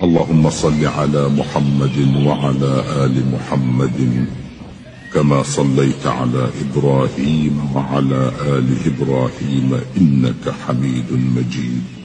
اللهم صل على محمد وعلى آل محمد كما صليت على إبراهيم وعلى آل إبراهيم إنك حميد مجيد.